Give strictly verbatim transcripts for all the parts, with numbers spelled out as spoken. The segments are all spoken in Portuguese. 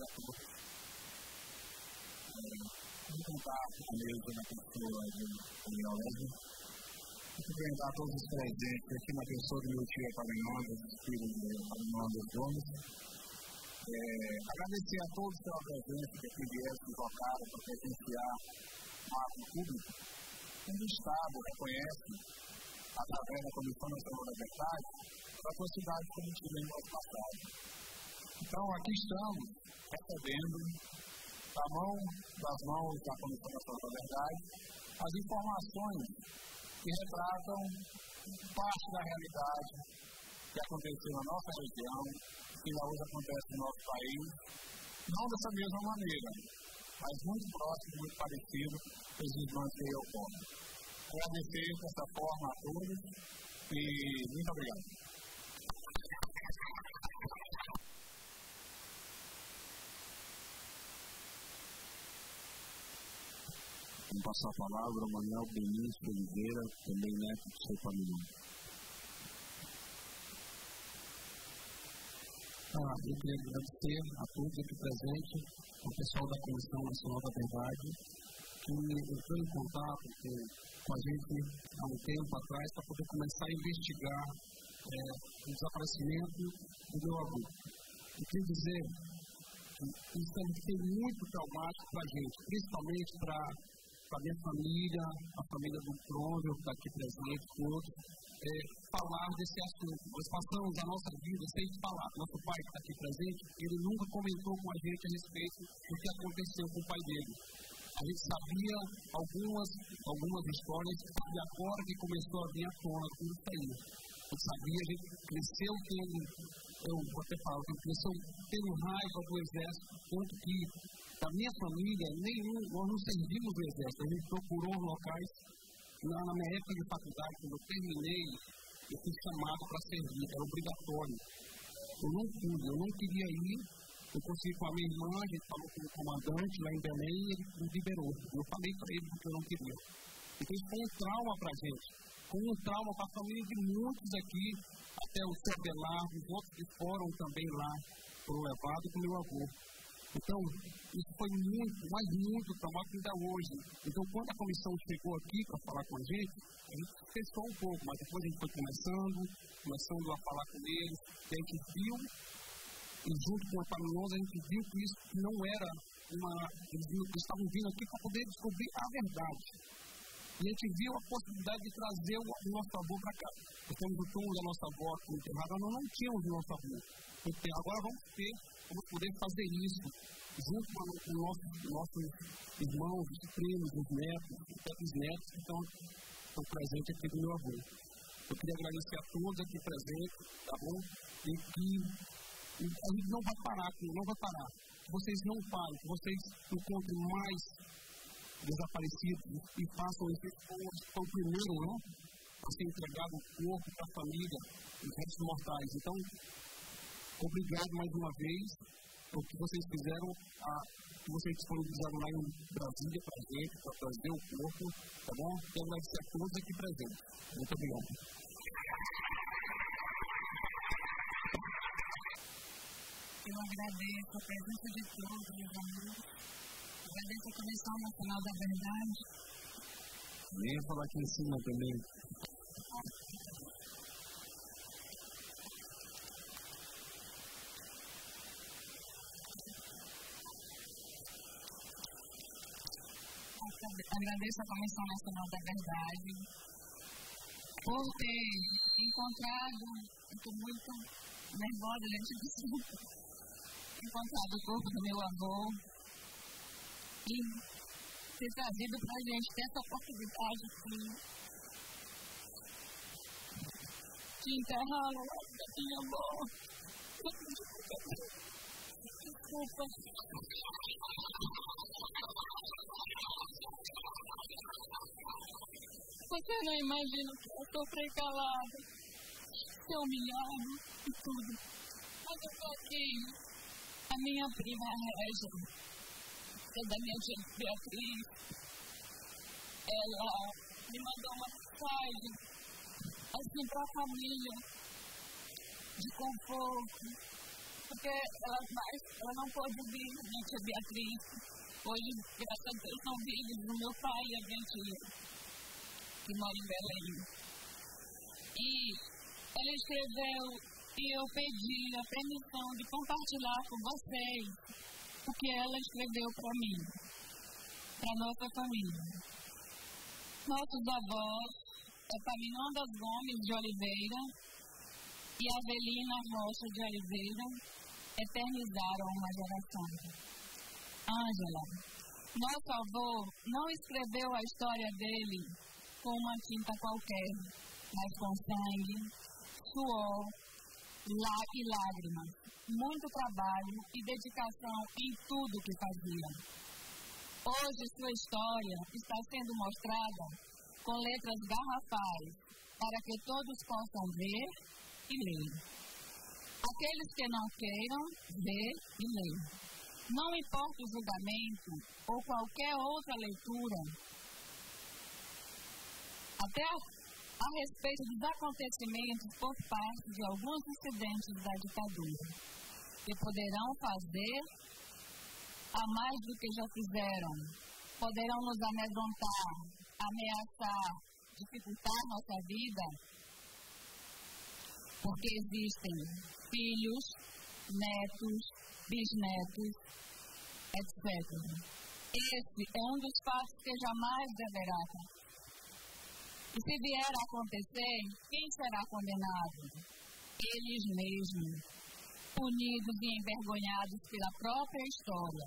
da torre, cumprimentar primeiro na pessoa do Daniel Leve, e cumprimentar todos os presentes aqui na pessoa do meu tio Epaminondas, filho de Epaminondas Gomes. É, agradecer a todos pela presença que aqui vieram se tocar para presenciar um ato público, que o Estado reconhece, através da Comissão Nacional da Verdade, para a possibilidade que a gente no ano passado. Então, aqui estamos recebendo, da mão, das mãos da Comissão Nacional da Verdade, as informações que retratam parte da realidade que aconteceu na nossa região, que hoje acontece no nosso país, não dessa mesma maneira, mas muito próximo, muito parecido, que a gente mantém o ponto. Agradecer dessa forma a todos e muito obrigado. Vamos passar a palavra ao Manuel de Oliveira, também neto do seu Epaminondas. Ah, eu queria agradecer a todos aqui presentes, ao pessoal da Comissão Nacional da Verdade, que entrou em contato com a gente há um tempo atrás para poder começar a investigar é, o desaparecimento do meu avô. Eu queria dizer que isso tem é muito traumático para a gente, principalmente para a minha família, a família do Cromwell, que está aqui presente, todos, é, falar desse assunto. Nós passamos a nossa vida sem falar. Nosso pai que está aqui presente, ele nunca comentou com a gente a respeito do que aconteceu com o pai dele. A gente sabia algumas, algumas histórias e agora que começou a vir à tona tudo isso aí. Eu sabia, a gente cresceu tendo, eu vou até falar, a gente cresceu tendo raiva do exército, tanto que da minha família, nenhum, nós não servimos do exército, a gente procurou locais. Na, na minha época de faculdade, quando eu terminei, eu fui chamado para servir, era obrigatório. Eu não fui, eu não queria ir, eu consegui com a minha irmã, a gente falou com o comandante lá em Berlim e ele me liberou. Eu falei para ele que eu não queria. Então isso foi um trauma para a gente, foi um trauma para a família de muitos aqui, até o seu Abelardo, os outros que foram também lá, foram levados com o meu avô. Então, isso foi muito, mas muito traumático ainda hoje. Então, quando a comissão chegou aqui para falar com a gente, a gente pensou um pouco, mas depois a gente foi começando, começando a falar com eles, e a gente viu, e junto com o Epaminondas, a gente viu que isso não era uma... Eles, viu, eles estavam vindo aqui para poder descobrir a verdade. E a gente viu a possibilidade de trazer o, o nosso avô para cá. Nós temos o túmulo da nossa avó aqui enterrada, nós não tínhamos o nosso avô. Então, agora vamos ter... Vamos poder fazer isso, junto com os nossos, nossos irmãos, os primos, os netos, os netos que estão, estão presentes aqui do meu avô. Eu queria agradecer a todos aqui presentes, tá bom? E que a gente não vai parar, não vai parar. Vocês não param, vocês encontrem mais desaparecidos e façam isso com o primeiro, não? Para ser entregado o corpo para a família, os restos mortais. Então, obrigado mais uma vez pelo que vocês fizeram, a, que vocês disponibilizaram lá em Brasília para a gente, para trazer o corpo, tá bom? E agradecer a todos aqui presentes. Muito obrigado. Eu agradeço a presença de todos, meus amigos. Agradeço a Comissão Nacional da Verdade. Vem falar aqui em cima também. Agradeço à Comissão Nacional da Verdade por ter encontrado, estou muito nervosa diante disso, encontrado o corpo do meu avô e ter trazido para a gente ter essa oportunidade de, de enterrá-lo da minha avó. Desculpa. Você não imagina que eu sofri calada, ser humilhada e tudo. Mas eu toquei a minha prima Régia, que é da minha tia Beatriz. Ela me mandou uma mensagem, assim, para a família, de conforto, porque elas mais, eu não pude vir, a gente é Beatriz. Hoje, graças a Deus, são filhos do meu pai e a gente que mora em Berlim. E ela escreveu e eu pedi a permissão de compartilhar com vocês o que ela escreveu para mim, para nossa família. Nossos avós, Epaminondas Gomes de Oliveira e Avelina Rocha de Oliveira, eternizaram uma geração. Ângela, nosso avô não escreveu a história dele com uma tinta qualquer, mas com sangue, suor, lá e lágrimas, muito trabalho e dedicação em tudo que fazia. Hoje sua história está sendo mostrada com letras garrafais, para que todos possam ver e ler. Aqueles que não queiram ver e ler. Não importa o julgamento ou qualquer outra leitura, até a respeito dos acontecimentos por parte de alguns dissidentes da ditadura, que poderão fazer a mais do que já fizeram, poderão nos amedrontar, ameaçar, dificultar nossa vida, porque existem filhos, netos, bisnetos, etcétera. Esse é um dos fatos que jamais deverá acontecer. E se vier a acontecer, quem será condenado? Eles mesmos, punidos e envergonhados pela própria história.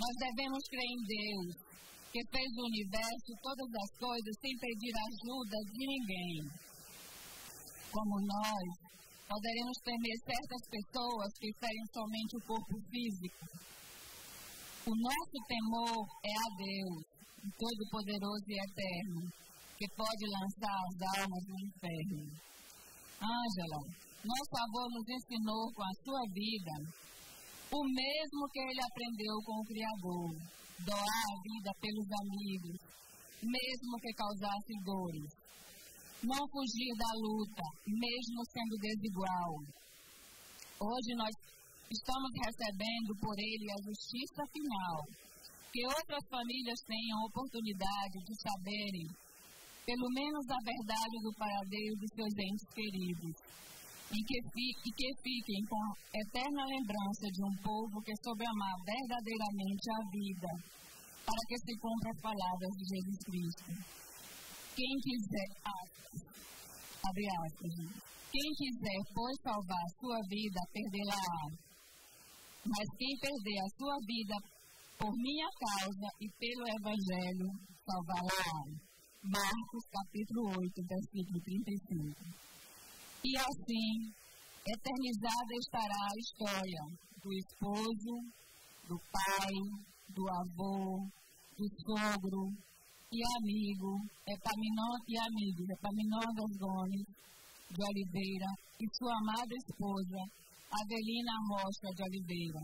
Nós devemos crer em Deus, que fez o universo e todas as coisas sem pedir ajuda de ninguém. Como nós, poderemos temer certas pessoas que ferem somente o corpo físico. O nosso temor é a Deus, o Todo-Poderoso e Eterno, que pode lançar as almas no inferno. Ângela, nosso avô nos ensinou com a sua vida o mesmo que ele aprendeu com o Criador. Doar a vida pelos amigos, mesmo que causasse dores. Não fugir da luta, mesmo sendo desigual. Hoje nós estamos recebendo por ele a justiça final. Que outras famílias tenham oportunidade de saberem, pelo menos, a verdade do paradeiro dos seus entes queridos. E que, fique, que fiquem com eterna lembrança de um povo que soube amar verdadeiramente a vida, para que se cumpram as palavras de Jesus Cristo. Quem quiser, abre aspas, quem quiser, pois, salvar a sua vida, perdê-la. Mas quem perder a sua vida por minha causa e pelo Evangelho, salvará. Marcos, capítulo oito, versículo trinta e cinco. E assim, eternizada estará a história do esposo, do pai, do avô, do sogro e amigo, e amigos, Epaminondas Gomes de Oliveira e sua amada esposa, Avelina Rocha de Oliveira,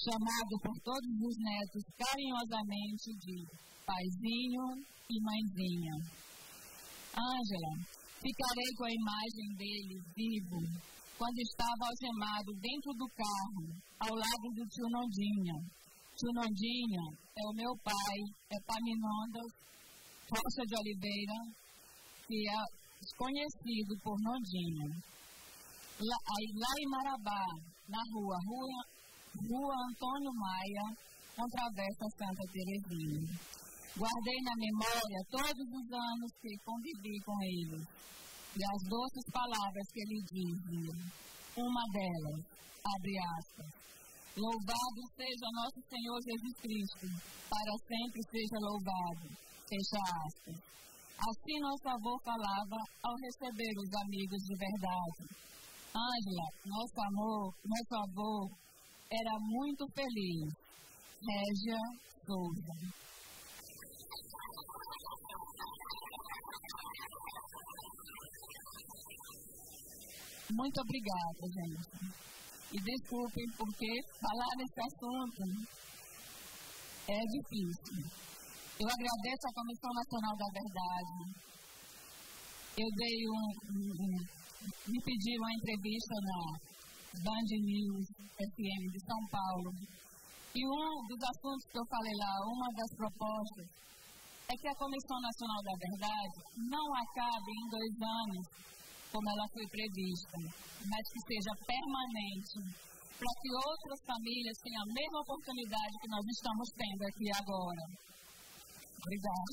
chamado por todos os netos carinhosamente de paizinho e mãezinha. Ângela, ficarei com a imagem dele vivo, quando estava algemado dentro do carro, ao lado do tio Nondinha. Tio Nondinha é o meu pai, Epaminondas Rocha de Oliveira, que é conhecido por Nondinha. Lá, lá em Marabá, na rua, rua, Rua Antônio Maia, atravessa Santa Teresinha. Guardei na memória todos os anos que convivi com ele e as doces palavras que ele dizia. Uma delas, abre aspas, louvado seja nosso Senhor Jesus Cristo, para sempre seja louvado, fecha aspas. Assim nosso avô falava ao receber os amigos de verdade. Ângela, nosso amor, nosso avô, era muito feliz. Régia Souza. Muito obrigada, gente. E desculpem, porque falar nesse assunto é difícil. Eu agradeço à Comissão Nacional da Verdade. Eu dei um, um, um me pedi uma entrevista na Band News F M de São Paulo. E um dos assuntos que eu falei lá, uma das propostas, é que a Comissão Nacional da Verdade não acabe em dois anos, como ela foi prevista, mas que seja permanente, para que outras famílias tenham a mesma oportunidade que nós estamos tendo aqui agora. Obrigada.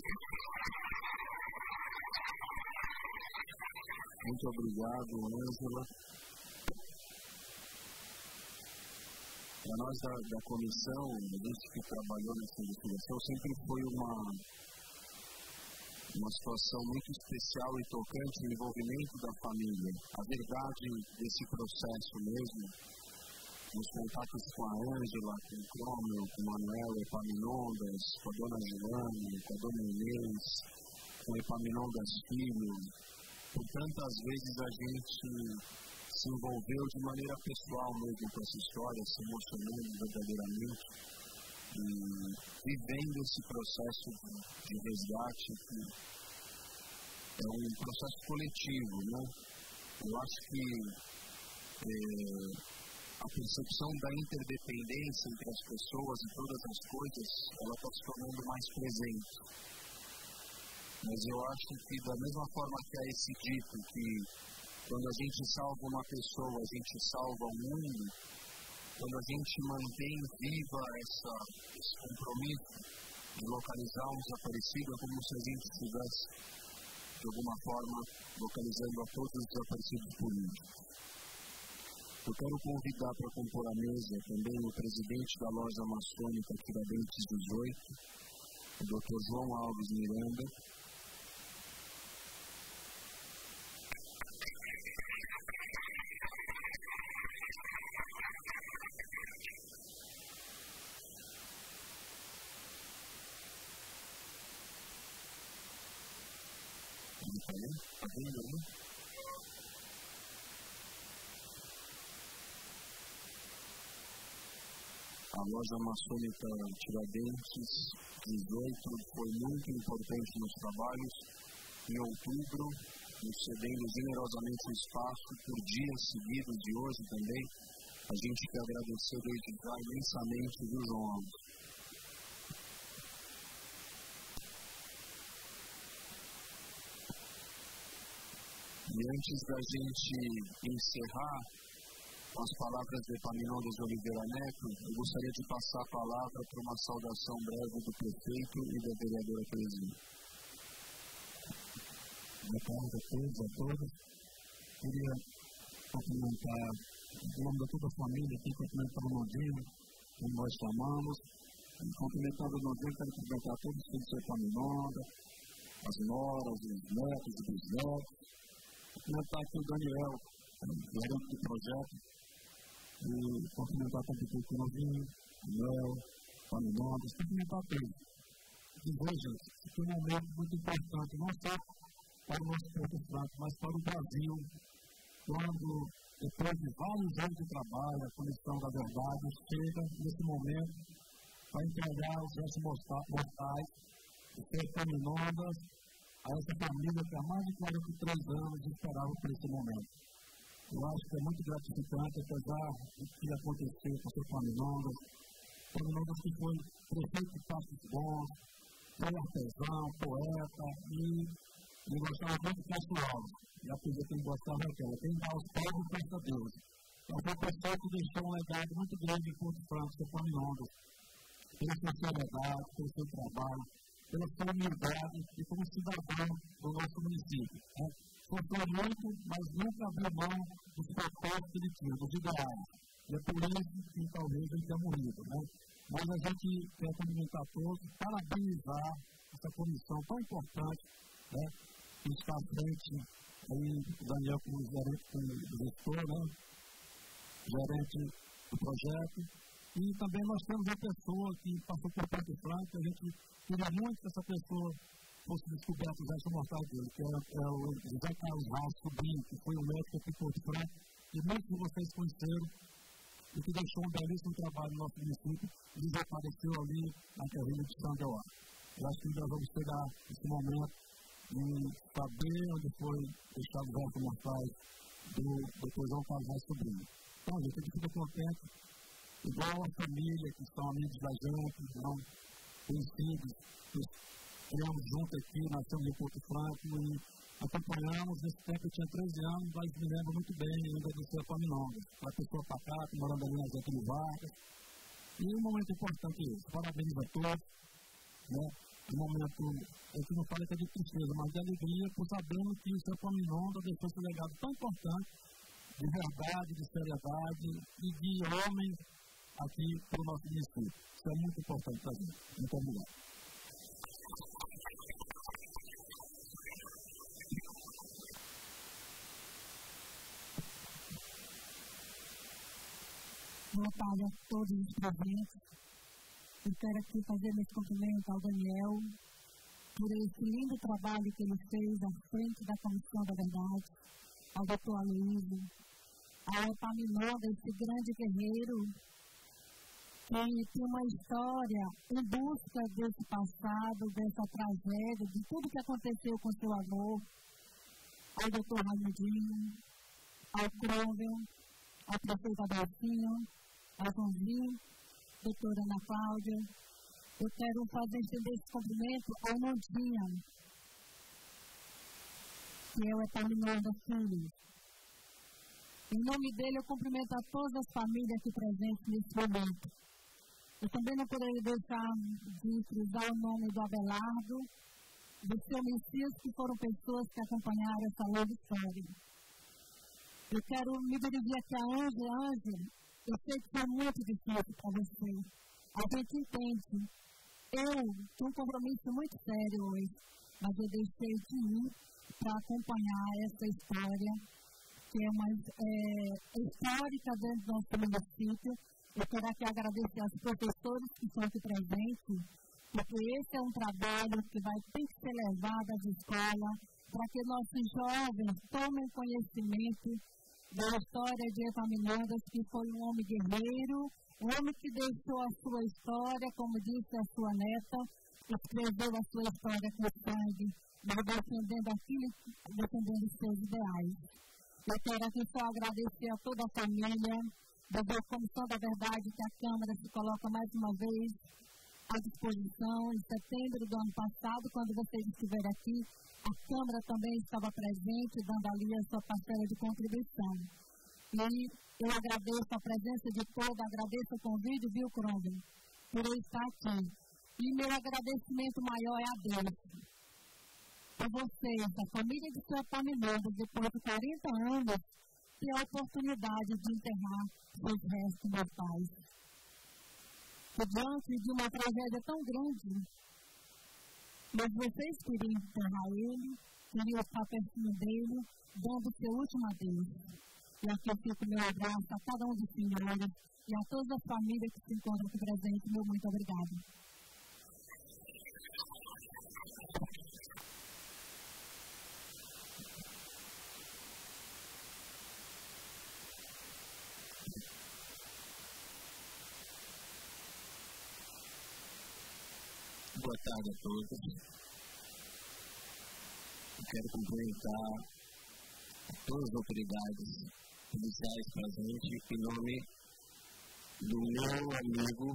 Muito obrigado, Ângela. Para nós da, da comissão, a gente que trabalhou nessa investigação, sempre foi uma, uma situação muito especial e tocante no envolvimento da família. A verdade desse processo mesmo, nos contatos com a Ângela, com o Cromwell, com o Manuel, com a Epaminondas, com a dona Joana, com a dona Inês, com a Epaminondas Filho. Por tantas vezes a gente se envolveu de maneira pessoal mesmo com essa história, se emocionando verdadeiramente e vivendo esse processo de, de resgate, que é um processo coletivo, né? Eu acho que é, a percepção da interdependência entre as pessoas e todas as coisas, ela está se tornando mais presente. Mas eu acho que, da mesma forma que há esse dito que quando a gente salva uma pessoa, a gente salva o mundo, quando a gente mantém viva essa, esse compromisso de localizar um desaparecido, é como se a gente estivesse, de alguma forma, localizando a todos os desaparecidos políticos. Eu quero convidar para compor a mesa também o presidente da Loja Maçônica Tiradentes dezoito, o doutor João Alves Miranda. A Loja Maçônica Tiradentes dezoito foi muito importante nos trabalhos. Em outubro, nos cedendo generosamente o espaço por dias seguidos de hoje também. A gente quer agradecer desde já imensamente, viu, João Alves? E antes da gente encerrar com as palavras de Epaminondas Oliveira Neto, eu gostaria de passar a palavra para uma saudação breve do prefeito e da vereadora Teresinha. Boa tarde a todos, a todos. Queria cumprimentar, em nome de toda a família, aqui cumprimentar o Nondinha, como nós chamamos. Cumprimentar o Nondinha, quero cumprimentar todos os filhos de Epaminondas, as noras, os netos, os bisnetos. Cumprimentar aqui o Daniel, gerente do projeto, e cumprimentar com o prefeito Nondinha, Manuel, Epaminondas, cumprimentar todos. Dizer, gente, que é um momento muito importante, não só para o nosso Porto Franco, mas para o Brasil, quando, depois de vários anos de trabalho, a Comissão da Verdade chega nesse momento para entregar os restos mortais e ser Epaminondas a essa família que há mais de quarenta e três anos esperava por esse momento. Eu acho que é muito gratificante, apesar do que aconteceu com o seu Epaminondas, Epaminondas que foi prefeito de passos bons, foi artesão, poeta, e ele gostava muito de pessoal. E a coisa que ele gostava é aquela, tem que dar os pés e presta a Deus. Mas foi o pessoal que deixou um legado muito grande em Porto Franco, seu Epaminondas, pela sua seriedade, pelo seu trabalho, pela sua humildade e como cidadão do nosso município. Né? Sofreu muito, mas nunca abriu mão dos papéis que ele tinha, dos ideais. E é por isso que talvez ele tenha morrido. Né? Mas a gente quer cumprimentar todos, parabenizar essa comissão tão importante, né? Que está à frente, aí, Daniel como gerente do gestor, né? Gerente do projeto. E também nós temos uma pessoa que passou por Porto Franco, a gente queria muito que essa pessoa fosse descoberta os restos mortais dele, que é, é o José Carlos Ralso Sobrinho, que foi o médico aqui em Porto Franco, e muitos de vocês conheceram, e que deixou um belíssimo trabalho no nosso município, e desapareceu ali na terreno de São João. Eu acho que nós vamos chegar nesse momento e saber onde foi deixado os restos mortais do doutor João Carlos Ralso Sobrinho. casa, eu tenho que ficar contente. Igual a família que são amigos da gente, não conhecidos, que criamos junto aqui, nascemos em Porto Franco e acompanhamos. Nesse tempo eu tinha treze anos, mas me lembro muito bem ainda do seu Epaminondas. Uma pessoa pacata, morando ali nas outras Vargas. E um momento importante é esse. Parabéns a todos, né? Um momento, eu não falo que é de tristeza, mas de alegria, por sabendo que o seu Epaminondas deixou seu legado tão importante, de verdade, de seriedade e de homem aqui para o nosso município. Isso é muito importante para mim. Muito obrigado. Boa tarde a todos os presentes. Eu quero aqui fazer meus cumprimentos ao Daniel por esse lindo trabalho que ele fez à frente da Comissão da Verdade, ao doutor Aloysio, ao Epaminondas, esse grande guerreiro, que tem uma história em busca desse passado, dessa tragédia, de tudo que aconteceu com seu avô, ao doutor Nondinha, ao Cromwell, ao prefeito Abelardo, ao Jânio, doutora Ana Cláudia. Eu quero fazer entender esse cumprimento ao Nondinha, que é o Epaminondas filho. Em nome dele, eu cumprimento a todas as famílias aqui presentes nesse momento. Eu também não poderia deixar de frisar o nome do Abelardo, do seu Messias, que foram pessoas que acompanharam essa longa história. Eu quero me dirigir aqui a Ângela. Ângela, eu sei que foi muito difícil para você. A gente entende. Eu tenho um compromisso muito sério hoje, mas eu deixei de ir para acompanhar essa história, que é mais é, histórica dentro do nosso município. Eu quero aqui agradecer aos professores que estão aqui presentes, porque esse é um trabalho que vai ter que ser levado às escolas, para que nossos jovens tomem conhecimento da história de Epaminondas, que foi um homem guerreiro, um homem que deixou a sua história, como disse a sua neta, escreveu a sua história com sangue, mas defendendo aquilo, defendendo os seus ideais. Eu quero aqui só agradecer a toda a família, desde a Comissão da Verdade, que a Câmara se coloca mais uma vez à disposição. Em setembro do ano passado, quando vocês estiveram aqui, a Câmara também estava presente, dando ali a sua parcela de contribuição. E eu agradeço a presença de todos, agradeço o convite, viu, Cromwell, por eu estar aqui. E meu agradecimento maior é a Deus. A vocês, a família de seu Epaminondas, depois de quarenta anos, tem a oportunidade de enterrar seus restos mortais. Diante de uma tragédia tão grande, mas vocês queriam enterrar ele, queriam estar pertinho dele, dando o seu último adeus. E aqui eu fico meu abraço a cada um dos senhores e a todas as famílias que se encontram aqui presentes. Meu muito obrigado. Boa tarde a todos. Eu quero cumprimentar todas as autoridades policiais presentes em nome do meu amigo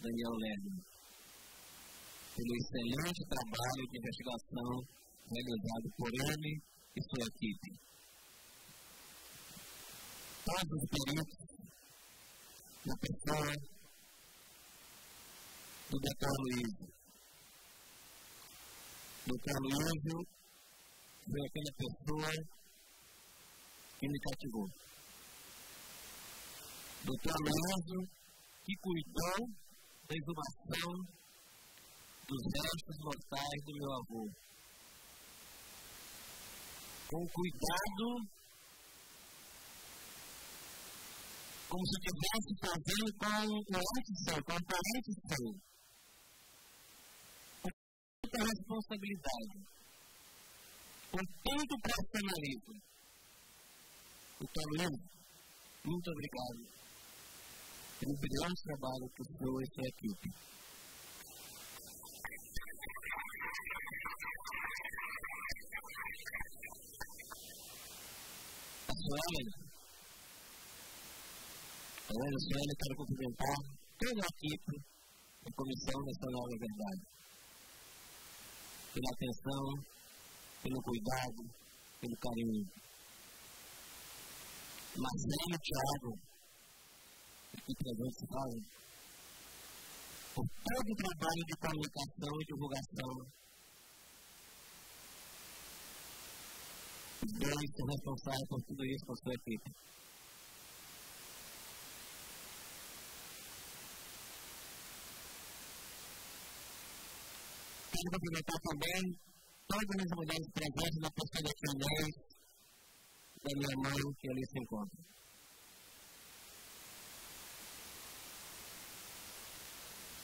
Daniel Leme, pelo excelente trabalho de investigação realizado por ele e sua equipe. Todos os peritos, na pessoa do doutor Luiz. O doutor Luiz foi aquela pessoa que me cativou. O doutor Luiz que cuidou da exumação dos restos mortais do meu avô. Com cuidado, como se estivesse fazendo com o artesão, com o artesão. A responsabilidade, com todo o profissionalismo. Então, muito obrigado pelo brilhante trabalho que o senhor e sua equipe. A Joana, Dona Joana, quero cumprimentar toda a equipe da Comissão Nacional da Verdade pela atenção, pelo cuidado, pelo carinho. Marcelo e Thiago, aqui presente, falam por todo o trabalho de comunicação e divulgação. Os dois são responsáveis por tudo isso, por sua equipe. Quero cumprimentar também todas as mulheres presentes na Constelação dez da minha mãe, que ali se encontra.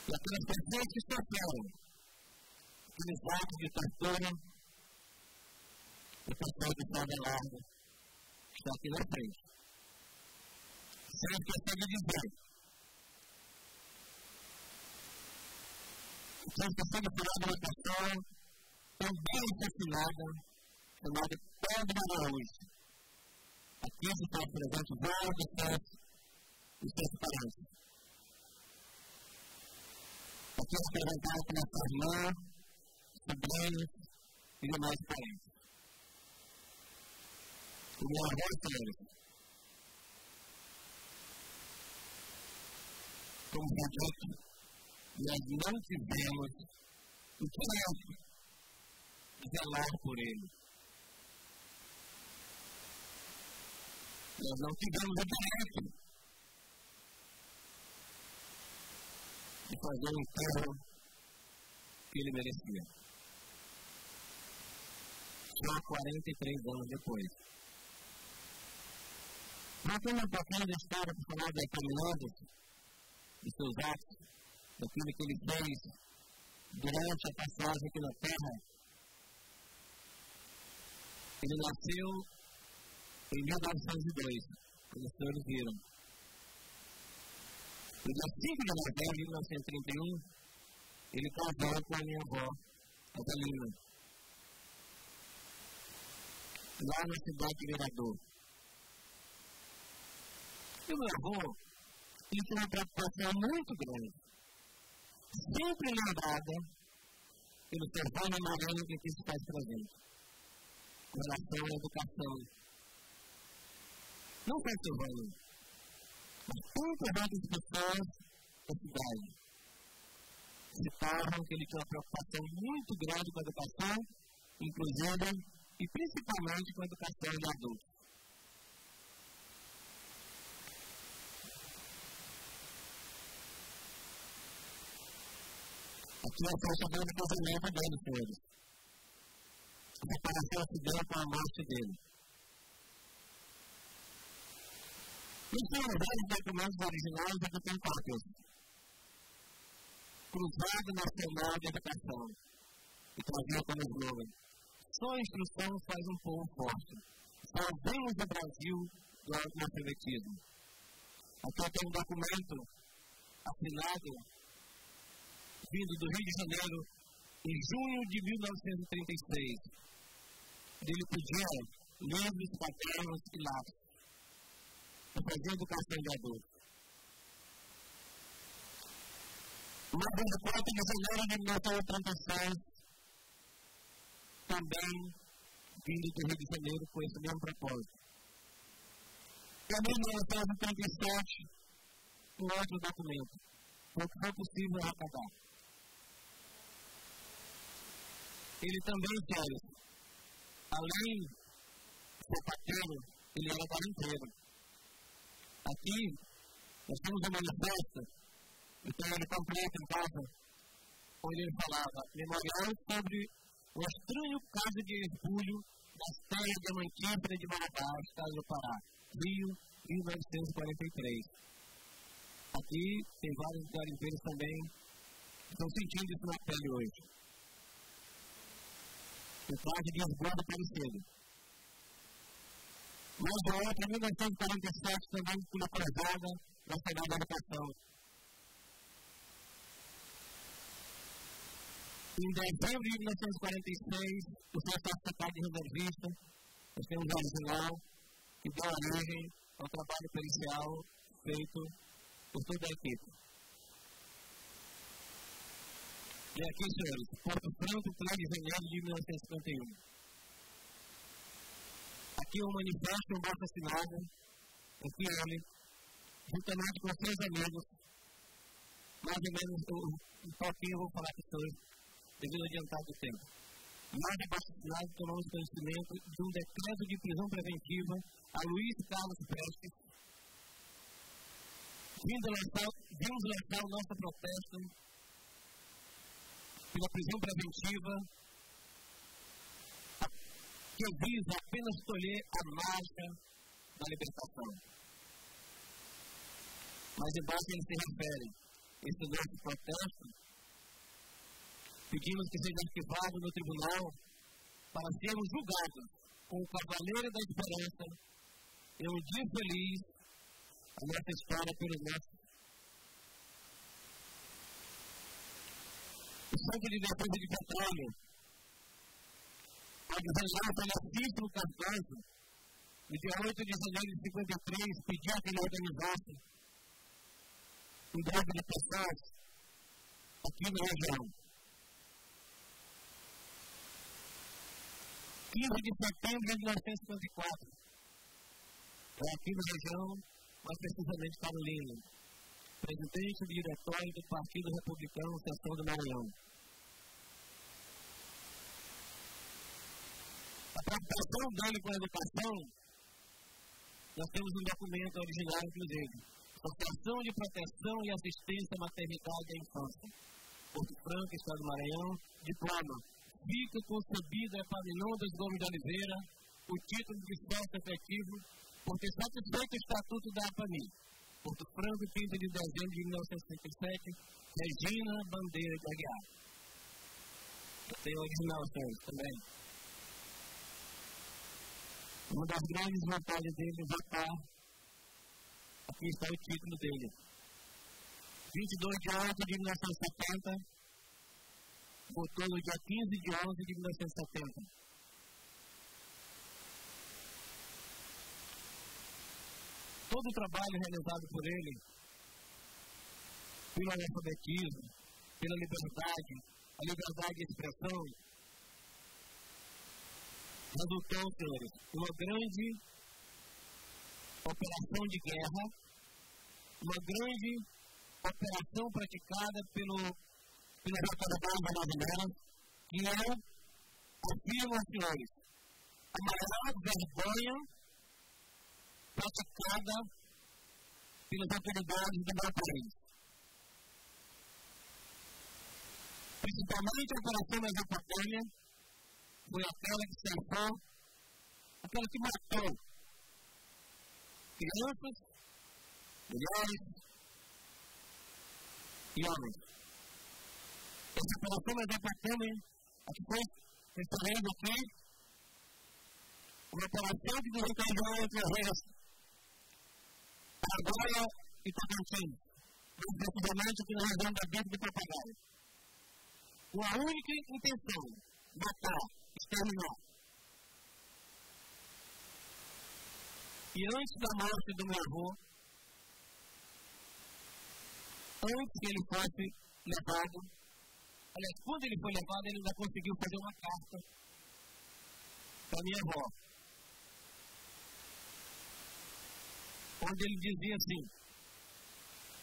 E aquelas pessoas que sofreram aqueles atos de tortura, o pessoal de Abelardo está aqui na frente. Sem esquecer de dizer, sem esquecer de falar de uma pessoa também assassinada, chamada Pedro Luiz. Aqui estão presentes vários dos seus, dos seus parentes. Aqui se apresentaram com a sua irmã, sobrinhos e demais parentes. O meu avô e senhores, como já disse, nós não tivemos o tempo de zelar por ele. Nós não tivemos o tempo de fazer o enterro que ele merecia. Só quarenta e três anos depois. Não tem uma pequena história para falar de Epaminondas, dos seus atos, daquilo que ele fez durante a passagem aqui na Terra. Ele nasceu em mil novecentos e dois, como os senhores viram. No dia cinco de novembro de mil novecentos e trinta e um, ele casou com a minha avó, Avelina, lá na cidade de Mirador. E meu avô tinha uma preocupação muito grande, sempre lembrada pelo seu Jânio Marceso que aqui se faz presente, em relação à educação. Não só seu Jânio, mas tantas outras pessoas da cidade citavam que ele tinha uma preocupação muito grande com a educação, inclusive e principalmente com a educação de adultos. Aqui é a certidão do casamento dele, senhores. A separação se deu com a morte dele. Os verdadeiros documentos originais ainda têm cópias. Cruzado Nacional de Educação, que trazia como slogan: só a instrução faz um povo forte. Salvemos o Brasil do analfabetismo. Aqui tem um documento assinado vindo do Rio de Janeiro, em junho de mil novecentos e trinta e seis, ele pedia livros, cadernos e lápis para fazer educação de adultos. Mas, em quatro de janeiro de mil novecentos e trinta e seis, também vindo do Rio de Janeiro com esse mesmo propósito. Em mil novecentos e trinta e sete, um outro documento, o que foi possível arrecadar. Ele também, senhores, além de ser pateiro, ele era garimpeiro. Aqui, nós temos uma manifesta, então ele completo em casa, onde ele falava: memorial sobre o estranho caso de esbulho das terras da Mantífera de Marabá, estado do Pará, Rio, mil novecentos e quarenta e três. Aqui tem vários garimpeiros também que estão sentindo isso na pele hoje. O caso de esgoto parecido. Mas a outra, em mil novecentos e quarenta e sete, também foi aprovada na Semana da Educação. Em dezembro de mil novecentos e quarenta e seis, o Santa Teresinha reservista, nós temos um original que deu origem ao trabalho policial feito por toda a equipe. E aqui, senhores, Porto Franco, três de janeiro de mil novecentos e cinquenta e um. Aqui um manifesto, um voto assinado, esse homem, juntamente com seus amigos, mais ou menos um pouquinho eu vou falar com vocês, devido adiantado o tempo. Mais abaixo tomamos conhecimento de um decreto de prisão preventiva a Luiz Carlos Prestes, vindo lançar, vindo lançar o nosso protesto pela prisão preventiva que visa apenas colher a marcha da libertação. Mas embaixo ele se refere, esse nosso protesto, pedimos que seja arquivado no tribunal para sermos julgados com o cavaleiro da esperança e um dia feliz a nossa história pelo nosso. O sangue de defesa de petróleo, a desenhar pelo título Cardoso, no dia oito de janeiro de cinquenta e três, pediu que ele organizasse um grupo de pessoas aqui na região. quinze de setembro de mil novecentos e cinquenta e quatro, é aqui na região, mais precisamente Paulino, presidente do diretório do Partido Republicano, seção do Maranhão. A preocupação dele com a educação, nós temos um documento originário, inclusive, Associação de Proteção e Assistência à Maternidade e à Infância, Porto Franco, Estado do Maranhão, diploma. Fica concebida a Epaminondas Gomes de Oliveira o título de sócio efetivo por ter satisfeito o Estatuto da Apami. Porto Franco, quinze de dezembro de mil novecentos e cinquenta e sete, Regina Bandeira de Aguiar. Eu tenho o original também. Uma das grandes vantagens dele é votar. Aqui está o título dele. vinte e dois de agosto de mil novecentos e setenta, votou no dia quinze de onze de mil novecentos e setenta. Todo o trabalho realizado por ele, pelo analfabetismo, pela liberdade, a liberdade de expressão, resultou, senhores, uma grande operação de guerra, uma grande operação praticada pelo pela autoridade da Avelina, que eu afirmo aos senhores, a maior vergonha praticada pelas autoridades do meu país. Principalmente a operação da Epaminondas foi aquela que salvou, aquela que matou crianças, mulheres e homens. Essa operação da Epaminondas, a que foi referendo aqui, uma operação de desencadear entre os reis, Paraguai e Tocantins, precisamente aqui na região da Bíblia do Papagaio. Com a única intenção, matar, exterminar. E antes da morte do meu avô, antes que ele fosse levado, aliás, quando ele foi levado, ele ainda conseguiu fazer uma carta para minha avó, onde ele dizia assim: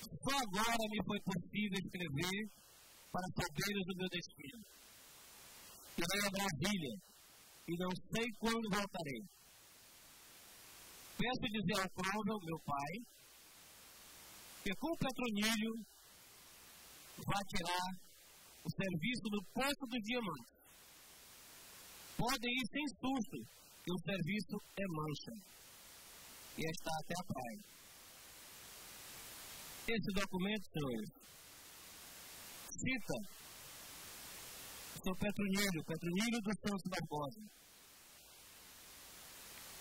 só agora me foi possível escrever para saberes do meu destino. Irei a Brasília e não sei quando voltarei. Peço dizer ao Clóvio, meu pai, que com o Petronilho vai tirar o serviço do Porto dos Diamantes. Podem ir sem susto, que o serviço é mancha. E está até a praia. Esse documento, senhores, cita o seu Petronilho, Petronilho do Santos Barbosa,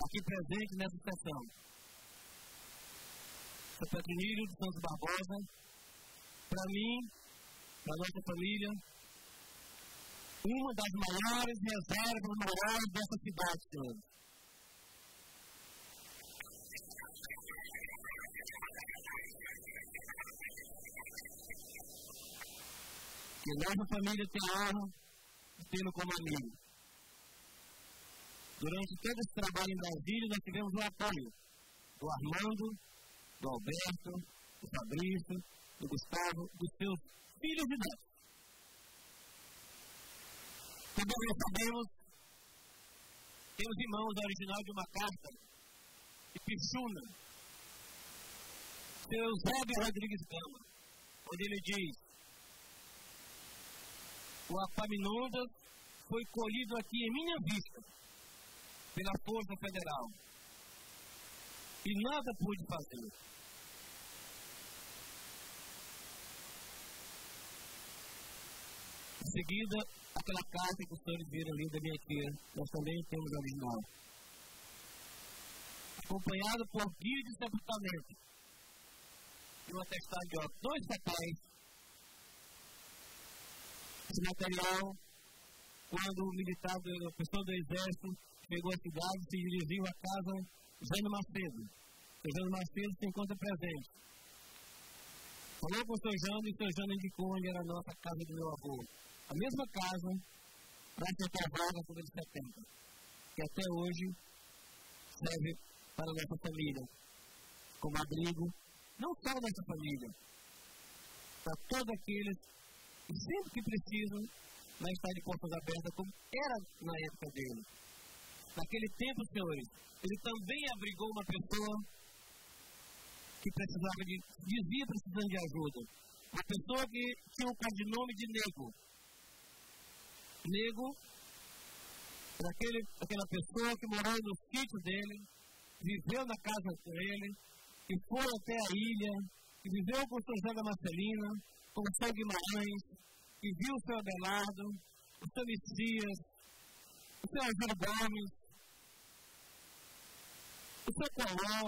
aqui presente nessa sessão. O seu Petronilho do Santos Barbosa, para mim, da nossa família, uma das maiores reservas morais dessa cidade, senhores. Que nossa família tem honra e tendo como amigo. Durante todo esse trabalho em Brasília, nós tivemos o apoio do Armando, do Alberto, do Fabrício, do Gustavo, dos seus filhos e netos. Também nós sabemos, temos irmãos original de uma carta de Pichuna, seu Eusébio Rodrigues Gama, onde ele diz: o Epaminondas foi colhido aqui em minha vista pela Força Federal e nada pude fazer. Em seguida, aquela carta que os senhores viram ali da minha tia, nós também temos original, acompanhado por guia de sepultamento e um atestado de óbito, dois papéis. Esse material, quando o militar, a pessoa do Exército, chegou à cidade e se dirigiu à casa Jânio Marceso. O Jânio Marceso se encontra presente. Falou com o seu Jânio e o seu Jânio indicou onde era a nossa casa do meu avô. A mesma casa vai ser travada na década de setenta, que até hoje serve para a nossa família, como abrigo, não só da nossa família, para todos aqueles que sempre que precisam, mas está de portas abertas, como era na época dele. Naquele tempo, senhores, ele também abrigou uma pessoa que precisava de, dizia precisando de ajuda. Uma pessoa que tinha o codinome de Nego. Nego era aquele, aquela pessoa que morava no sítio dele, viveu na casa com ele, que foi até a ilha, que viveu com o seu José da Marcelina, com o seu Guimarães, que viu o seu Abelardo, o seu Messias, o seu Angelo Gomes, o seu Coló,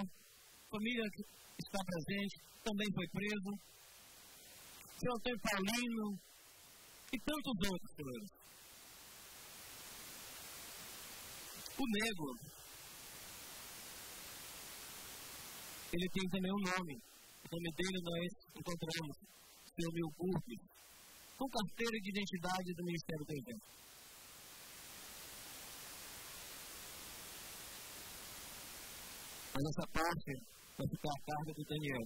família que está presente, também foi preso, o seu Antônio Paulino e tantos outros, senhores. O Nego, ele tem também um nome, o nome dele nós encontramos, o seu Mil Burgos, com carteira de identidade do Ministério do Exército. A nossa parte vai ficar a cargo do Daniel.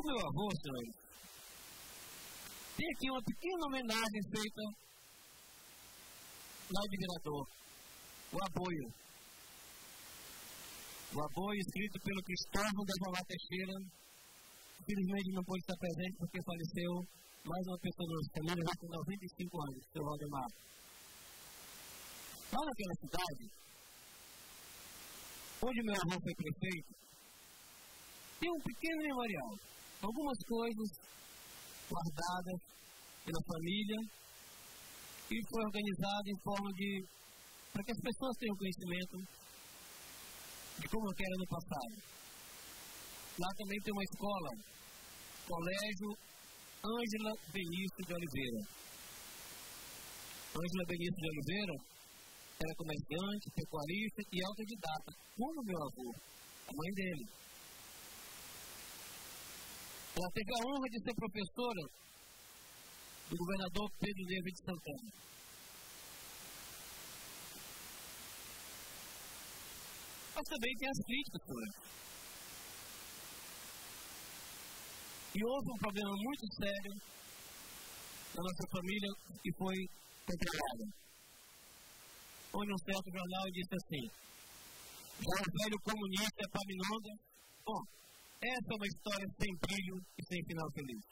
O meu avô, senhores, tem aqui uma pequena homenagem feita lá de Mirador, o Aboio. O Aboio escrito pelo Cristóvão da Joana Teixeira. Infelizmente não pôde estar presente porque faleceu mais uma pessoa da nossa família, já com noventa e cinco anos, seu Valdemar. Lá naquela cidade, onde meu avô foi prefeito, tem um pequeno memorial, algumas coisas guardadas pela família e foi organizado em forma de, para que as pessoas tenham conhecimento de como era no passado. Lá também tem uma escola, Colégio Ângela Benício de Oliveira. Ângela Benício de Oliveira era comerciante, pecuarista e autodidata, como meu avô, a mãe dele. Ela teve a honra de ser professora do governador Pedro Neves de Santana. Mas também tem as críticas, senhores. E houve um problema muito sério na nossa família que foi controlada. Onde um certo jornal disse assim: já o velho comunista Epaminondas, bom, essa é uma história sem brilho e sem final feliz.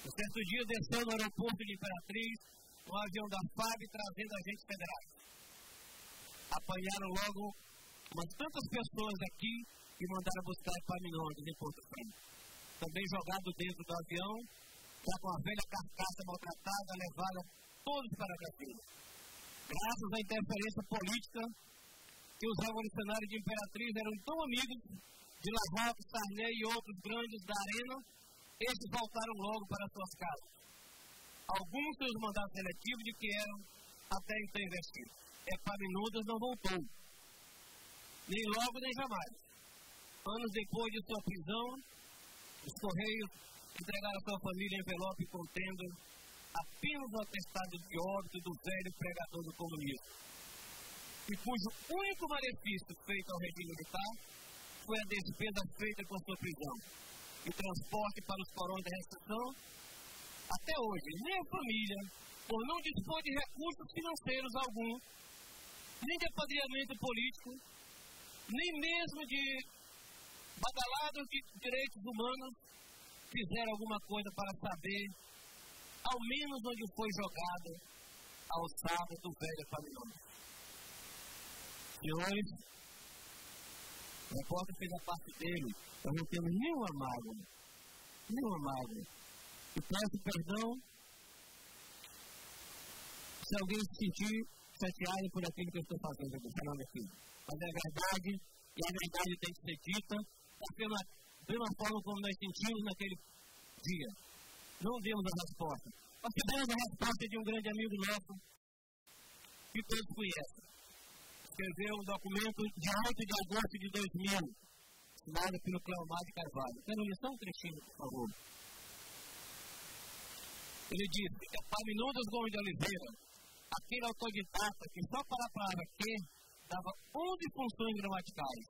Um certo dia, desceu no aeroporto de Imperatriz, um avião da F A B trazendo agentes federais. Apanharam logo umas tantas pessoas aqui e mandaram buscar Epaminondas em Porto Franco. Também jogado dentro do avião, já com a velha carcaça maltratada, levaram todos para a cadeia. Graças à interferência política, que os revolucionários de Imperatriz eram tão amigos de Lavaco, Sarney e outros grandes da arena, esses voltaram logo para suas casas. Alguns seus mandatos seletivos de que eram até então investidos. Epaminondas não voltou, nem logo nem jamais. Anos depois de sua prisão, os Correios entregaram a sua família em envelope contendo apenas o atestado de óbito do velho pregador do comunismo, e cujo único malefício feito ao regime militar foi a despesa feita com sua prisão e transporte para os porões da restrição. Até hoje, nem a família, por não dispor de recursos financeiros algum, nem de apadrinhamento político, nem mesmo de badalados de direitos humanos, fizeram alguma coisa para saber, ao menos, onde foi jogado a ossada do velho Epaminondas. Senhores, o repórter fez a parte dele, eu não tenho nenhuma mágoa, nenhuma mágoa. E peço perdão se alguém se sentir chateado por aquilo que eu estou fazendo, eu estou falando aqui. Mas é a verdade, e a verdade tem que ser dita, porque na mesma forma como nós sentimos naquele dia, não demos a resposta. Nós tivemos a resposta de um grande amigo nosso, que todos conhecem. Escreveu um documento de oito de agosto de dois mil, assinado pelo Clóvio de Carvalho. Quero ler só um trechinho, por favor. Ele disse que Epaminondas Gomes de Oliveira, aquele autodidata que só para a palavra que dava onze funções gramaticais,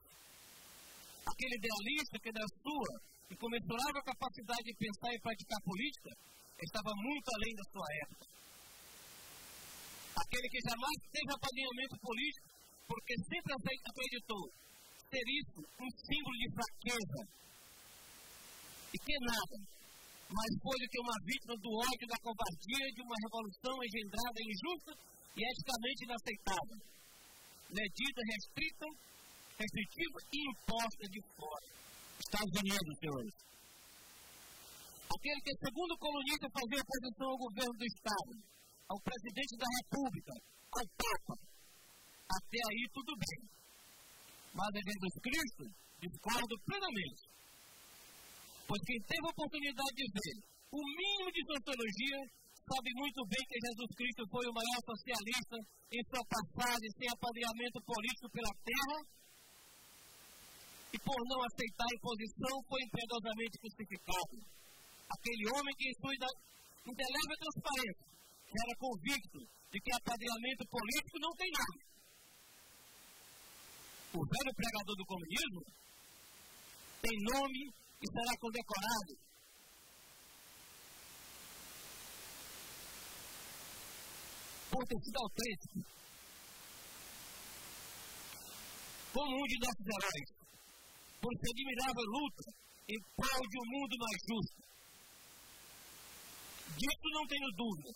aquele idealista que da sua e comensurava a capacidade de pensar e praticar política, estava muito além da sua época. Aquele que jamais teve apadrinhamento político, porque sempre acreditou ser isso um símbolo de fraqueza. E que nada, mas foi do que uma vítima do ódio, da covardia de uma revolução engendrada, injusta e eticamente inaceitável, medida restrita, restritiva e imposta de fora. Estados Unidos, senhores. Aquele que, segundo o comunista, fazia oposição ao governo do Estado, ao presidente da República, ao Papa. Até aí tudo bem. Mas a Jesus Cristo discordo plenamente. Pois quem teve a oportunidade de ver o mínimo de sociologia sabe muito bem que Jesus Cristo foi o maior socialista em sua passagem sem apadrinhamento político pela terra e, por não aceitar a imposição, foi impiedosamente crucificado. Aquele homem que, em sua indelével transparência, era convicto de que apadrinhamento político não tem nada. O velho pregador do comunismo tem nome e será condecorado. Por ter sido autêntico, como um de nossos heróis, por sua admirável luta em prol de um mundo mais justo. Disso não tenho dúvida.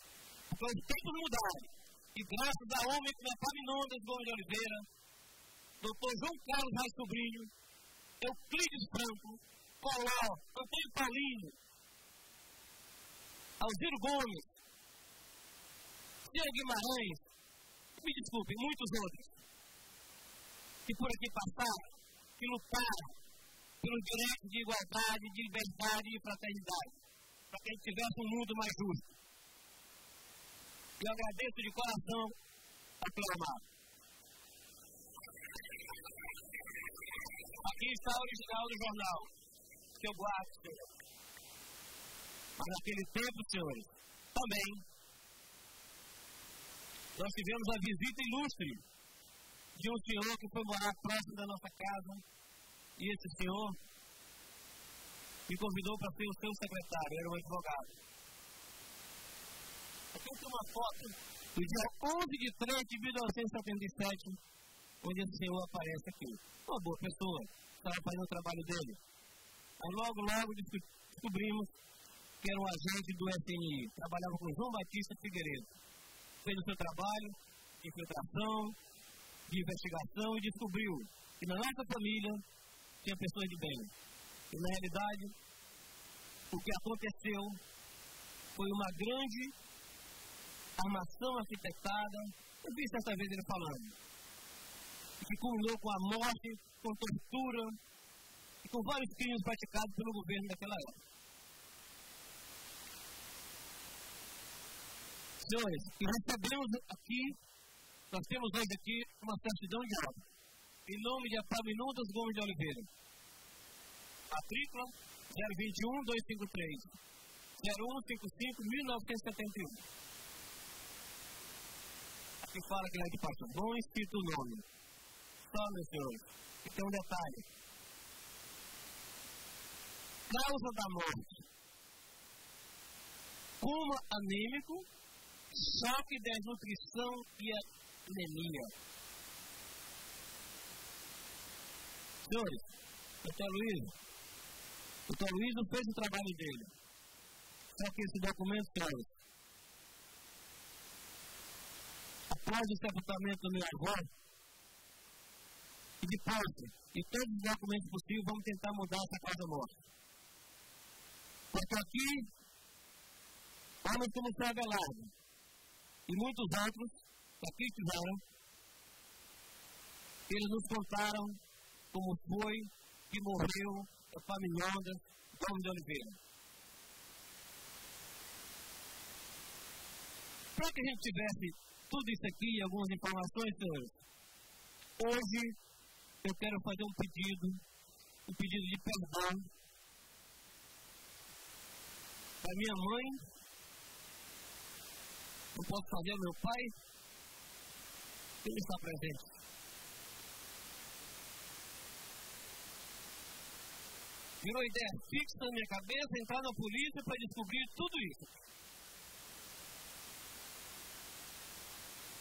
Porque os tempos mudaram. E graças a homem como Epaminondas Gomes de Oliveira, doutor João Carlos Ralso Sobrinho, Euclides Franco, Coló, Antônio Paulino, Alziro Gomes, Ciro Guimarães, me desculpe, muitos outros, que por aqui passaram, que lutaram pelo direito de igualdade, de liberdade e fraternidade, para que a gente tivesse um mundo mais justo. Eu agradeço de coração a tua amada. Aqui está o original do jornal, que eu guardo, senhor. Mas naquele tempo, senhores, também, nós tivemos a visita ilustre de um senhor que foi morar próximo da nossa casa. E esse senhor me convidou para ser o seu secretário, era um advogado. Aqui tem uma foto do dia onze de três de mil novecentos e setenta e sete, onde esse senhor aparece aqui. Uma boa pessoa, estava fazendo o trabalho dele. Aí logo, logo descobrimos que era um agente do F M I, trabalhava com João Batista Figueiredo. Fez o seu trabalho de infiltração, de investigação e descobriu que na nossa família tinha pessoas de bem. E na realidade, o que aconteceu foi uma grande armação arquitetada, eu vi certa vez ele falando, que culminou com a morte, com tortura e com vários crimes praticados pelo governo daquela época. Senhores, e recebemos aqui, nós temos hoje aqui uma certidão de obra, em nome de Epaminondas Gomes de Oliveira, matrícula zero dois um, dois cinco três, zero um cinco cinco, mil novecentos e setenta e um. Que fala que ele é de Passo Bom, escrito o nome. Só, meus senhores, que tem um detalhe. Causa da morte: coma anêmico, choque, desnutrição e anemia. Senhores, doutor Luiz, doutor Luiz não fez o trabalho dele. Só que esse documento traz. Após o sepultamento do meu avô, e depois, e todos os documentos possíveis, vamos tentar mudar essa casa nossa. Porque aqui, homens como o seu Abelardo e muitos outros que aqui estiveram, eles nos contaram como foi que morreu Epaminondas Gomes de Oliveira. Para que a gente tivesse tudo isso aqui, algumas informações, senhores, hoje eu quero fazer um pedido, um pedido de perdão para minha mãe, eu posso fazer ao meu pai, ele está presente. Virou ideia fixa na minha cabeça, entrar na polícia para descobrir tudo isso.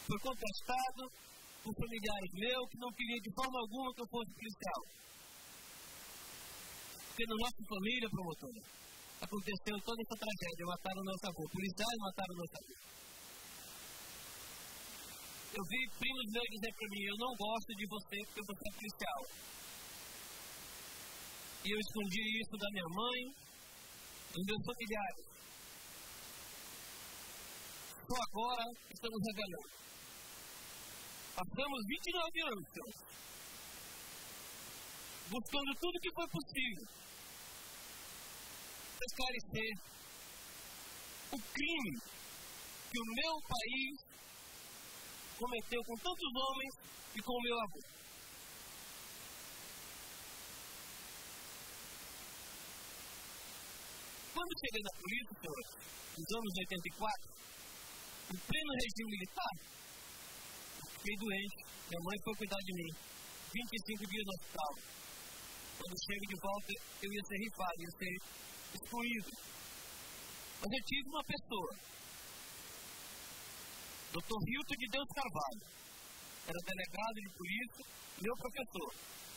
Foi contestado por familiares meus que não queriam de forma alguma que eu fosse policial. Porque na nossa família, promotora, aconteceu toda essa tragédia, mataram o nosso avô, policiais mataram o nosso avô. Eu vi primos meus dizer para mim, eu não gosto de você porque você é policial. E eu escondi isso da minha mãe, dos meus familiares. Só agora estamos revelando. Passamos vinte e nove anos, senhores, buscando tudo o que foi possível para esclarecer o crime que o meu país cometeu com tantos homens e com o meu avô. Quando cheguei na polícia, senhores, nos anos oitenta e quatro, em pleno regime militar, fiquei doente, minha mãe foi cuidar de mim, vinte e cinco dias no hospital. Quando chego de volta, eu ia ser rifado, ia ser excluído. Mas eu tive uma pessoa, doutor Hilton de Deus Carvalho, era delegado de polícia, meu professor.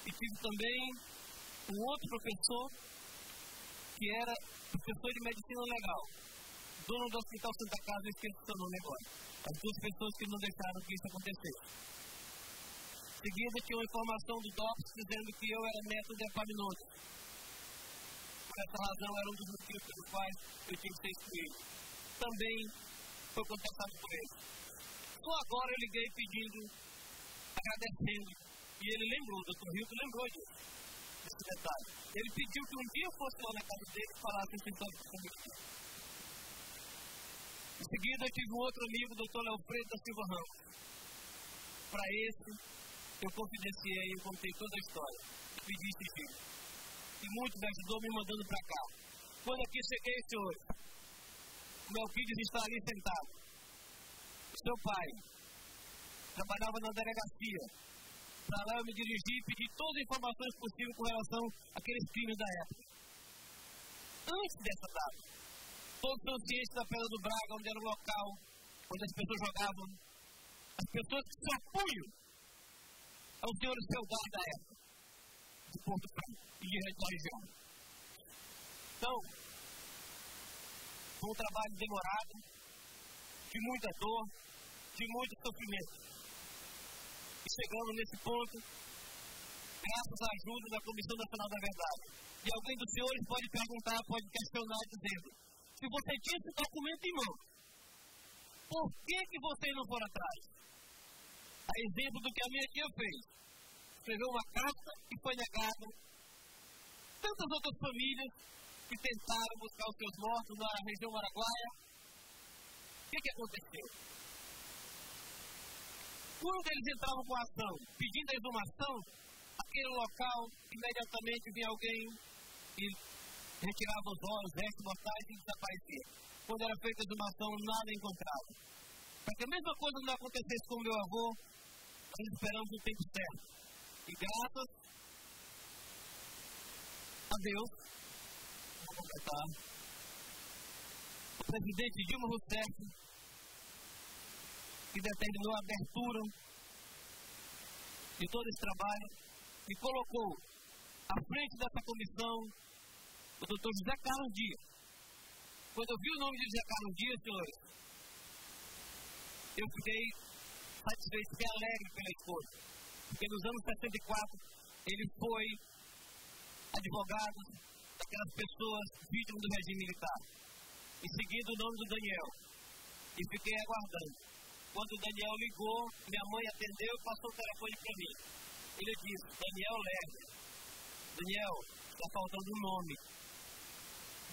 E tive também um outro professor, que era professor de medicina legal, dono do Hospital Santa Casa, eu esqueci o seu nome agora. As duas pessoas que não deixaram que isso acontecesse. Seguida, tinha uma informação do D O P S dizendo que eu era neto de Epaminondas. Por essa razão, era um dos motivos pelos quais eu tive que ser excluído. Também foi contestado por ele. Só agora eu liguei pedindo, agradecendo, e ele lembrou, o doutor Hilton lembrou disso, desse detalhe. Ele pediu que um dia eu fosse lá na casa dele e falasse em questão de comunicação. Em seguida, eu tive um outro amigo, o doutor Leofredo da Silva Ramos. Para esse, eu confidenciei, eu contei toda a história. Pedi esse filho. E muitos me ajudou me mandando para cá. Quando aqui cheguei, senhores, meu filho está ali sentado. O seu pai trabalhava na delegacia. Para lá eu me dirigi e pedi todas as informações possíveis com relação àqueles crimes da época. Antes dessa data, todos são cientes da Pedra do Braga, onde era o local onde as pessoas jogavam. As pessoas que se opunham ao senhor feudal da época, de Porto Franco e de região. Então, foi um trabalho demorado, de muita dor, de muito sofrimento. E chegamos nesse ponto, graças à ajuda da Comissão Nacional da Verdade. E alguém dos senhores pode perguntar, pode questionar, dizendo: se você tinha esse documento em mãos, por que que vocês não foram atrás? A exemplo do que a minha tia fez. Escreveu uma carta e foi negada. Tantas outras famílias que tentaram buscar os seus mortos na região Araguaia. O que que aconteceu? Quando eles entravam com a ação, pedindo a exumação, aquele local, imediatamente vinha alguém e retirava os olhos, restos mortais e desaparecia. Quando era feita a exumação, nada encontrava. Para que a mesma coisa não acontecesse com meu avô, nós esperamos o tempo certo. E graças a Deus, vou completar, o presidente Dilma Rousseff, que determinou a abertura de todo esse trabalho, e colocou à frente dessa comissão o doutor José Carlos Dias. Quando eu vi o nome de José Carlos Dias, senhores, eu fiquei satisfeito e alegre pela escolha. Porque nos anos setenta e quatro, ele foi advogado daquelas pessoas vítimas do regime militar. Em seguida, o nome do Daniel. E fiquei aguardando. Quando o Daniel ligou, minha mãe atendeu e passou o telefone para mim. Ele disse, Daniel Lerner. Daniel, está faltando um nome.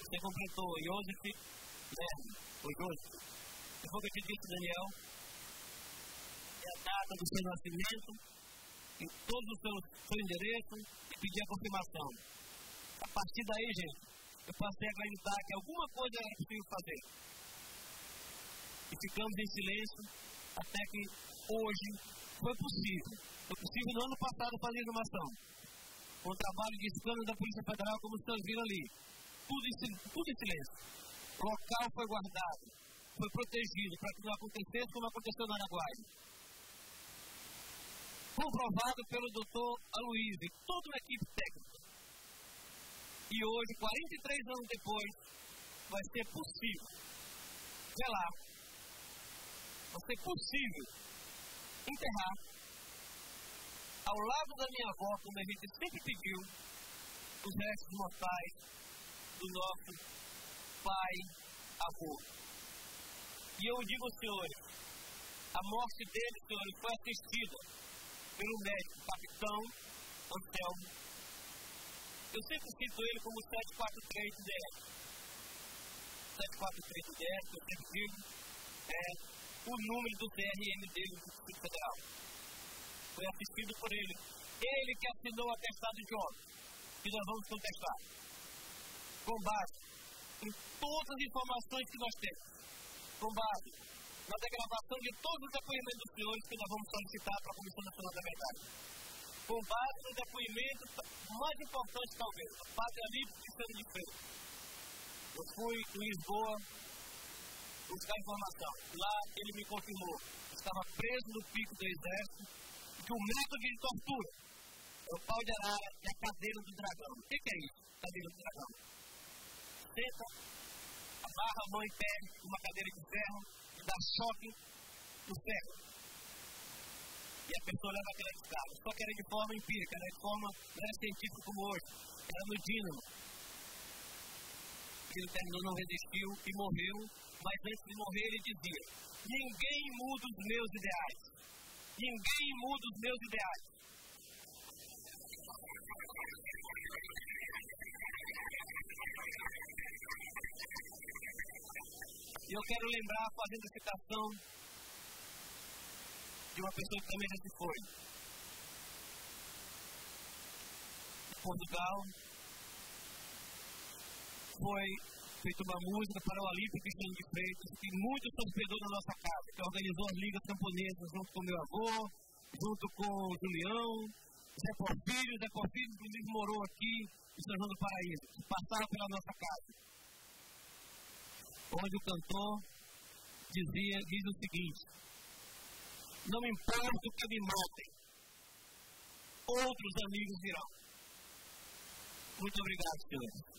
Você completou, Joseph Lerner, ou Joseph. Eu vou te dizer, Daniel, é a data do seu nascimento, e todo o seu, seu endereço, e pedir a confirmação. A partir daí, gente, eu passei a acreditar que alguma coisa era possível fazer. E ficamos em silêncio até que hoje foi possível. Foi possível no ano passado fazer a exumação. Com o trabalho de escândalo da Polícia Federal, como vocês viram ali. Tudo em, tudo em silêncio. O local foi guardado, foi protegido para que não acontecesse como aconteceu no Araguaia. Comprovado pelo doutor Aloysio e toda a equipe técnica. E hoje, quarenta e três anos depois, vai ser possível. Sei lá. Vai ser possível enterrar ao lado da minha avó, como a gente sempre pediu, os restos mortais do nosso pai, avô. E eu digo, senhores, a morte dele, senhores, foi assistida pelo médico, capitão Anselmo. Eu sempre cito ele como sete quatro três D R. sete quatro três D R, que eu sempre digo, é o número do P R M dele do Distrito Federal. Foi assistido por ele. Ele que assinou o atestado de óbito, que nós vamos contestar. Com base em todas as informações que nós temos, com base na degravação de todos os depoimentos dos senhores que nós vamos solicitar para a Comissão Nacional da Verdade, com base no depoimento mais importante, talvez, do padre Alípio Cristiano de Freire. Eu fui em Lisboa buscar informação. Lá ele me confirmou que estava preso no pico do Exército, de um método de tortura. É o pau de arara, é a cadeira do dragão. O que é isso? Cadeira do dragão. Senta, amarra a mão em pé, uma cadeira de ferro, e dá choque no ferro. E a pessoa leva aquela escada. Só que era de forma empírica, era de forma, não era científica como hoje. Era no dínamo. Ele terminou, não resistiu e morreu. Mas antes de morrer, ele dizia: ninguém muda os meus ideais. Ninguém muda os meus ideais. E eu quero lembrar, fazendo a citação de uma pessoa que também já se foi. Em Portugal, foi feita uma música para o Alípio Cristiano de Freitas, que muito torcedor da nossa casa, que organizou as ligas camponesas junto com meu avô, junto com o Julião, Zé Porfírio, Zé Porfírio, que morou aqui em São João do Paraíso, que passaram pela nossa casa. Onde o cantor dizia, diz o seguinte: não importa o que me matem, outros amigos virão. Muito obrigado, senhores.